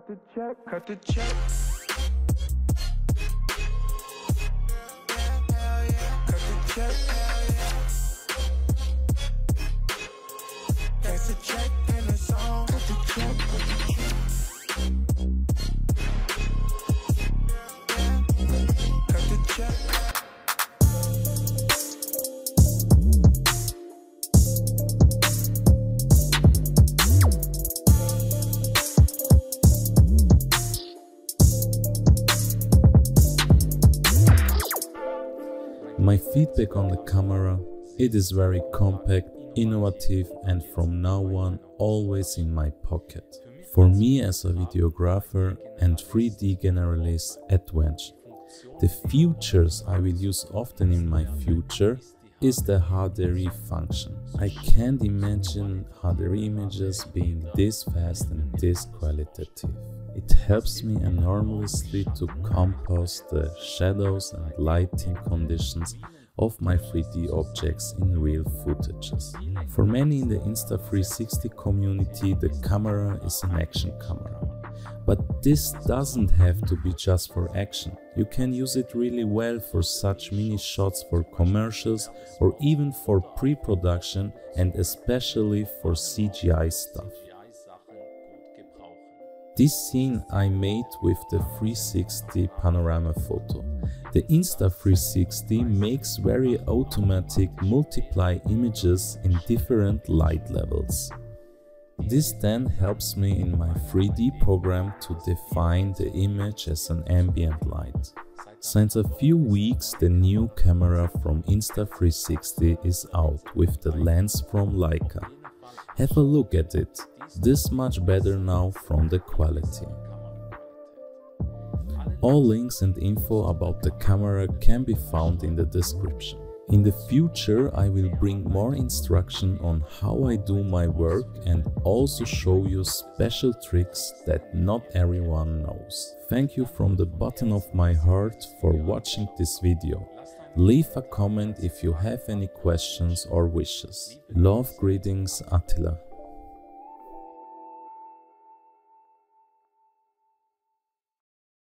Cut the check, cut the check. Hell yeah. Cut the check, hell yeah. That's a check in a song. Cut the check, cut the check. Yeah. Cut the check. My feedback on the camera, it is very compact, innovative and from now on always in my pocket. For me as a videographer and 3D generalist at Wench, the features I will use often in my future is the HDRI function. I can't imagine HDRI images being this fast and this qualitative. It helps me enormously to compose the shadows and lighting conditions of my 3D objects in real footages. For many in the Insta360 community, the camera is an action camera. But this doesn't have to be just for action. You can use it really well for such mini shots, for commercials or even for pre-production and especially for CGI stuff. This scene I made with the 360 panorama photo. The Insta360 makes very automatic multiply images in different light levels. This then helps me in my 3D program to define the image as an ambient light. Since a few weeks the new camera from Insta360 is out with the lens from Leica. Have a look at it. This much better now from the quality. All links and info about the camera can be found in the description. In the future I will bring more instruction on how I do my work and also show you special tricks that not everyone knows. Thank you from the bottom of my heart for watching this video. Leave a comment if you have any questions or wishes. Love, greetings, Attila.